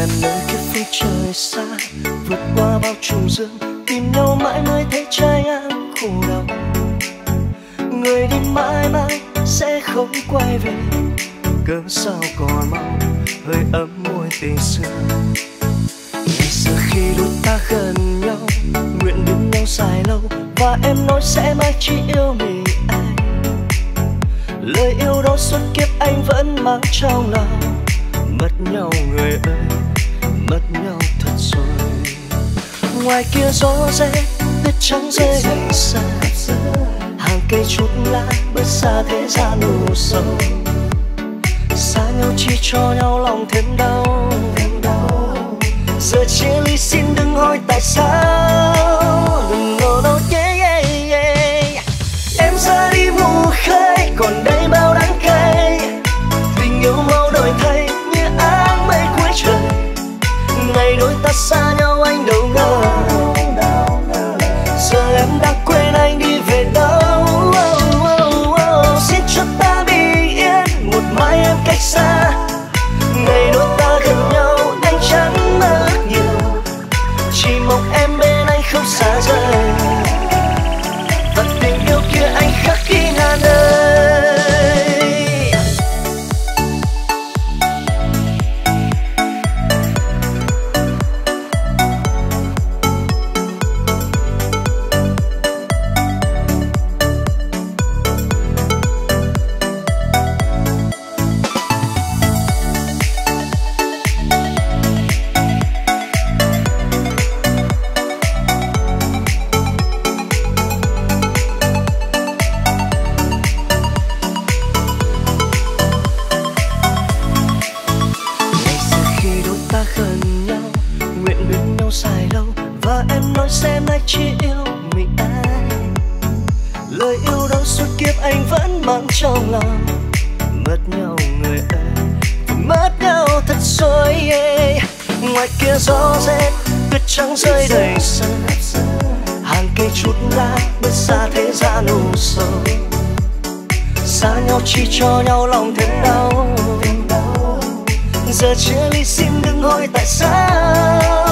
Em nơi kia phương trời xa, vượt qua bao trùng dương, tìm nhau mãi mới thấy trái an khổ đau. Người đi mãi mãi sẽ không quay về, cớ sao còn mau hơi ấm môi tình xưa. Ngày xưa khi đôi ta gần nhau, nguyện đứng nhau dài lâu, và em nói sẽ mãi chỉ yêu mình anh. Lời yêu đó suốt kiếp anh vẫn mang trong lòng. Mất nhau người ơi, mất nhau thật rồi. Ngoài kia gió rét, tuyết trắng rơi gần xa, hàng cây chút lá bước xa thế gian đủ sâu. Xa nhau chỉ cho nhau lòng thêm đau. Giờ chia ly xin đừng hỏi tại sao. Đừng lo đâu nhé. Em ra đi mù khơi, còn đây bao đắng cay. Tình yêu mau đổi thay. Ngày đôi ta xa nhau anh đâu ngờ, giờ em đã quên anh đi về đâu. Xin cho ta bình yên, một mai em cách xa. Ngày đôi ta gần nhau anh chẳng mơ ước nhiều, chỉ mong em bên anh không xa rời. Và tình yêu kia anh khắc ghi ngàn đời. Chỉ cho nhau lòng thêm đau. Giờ chia ly xin đừng hỏi tại sao.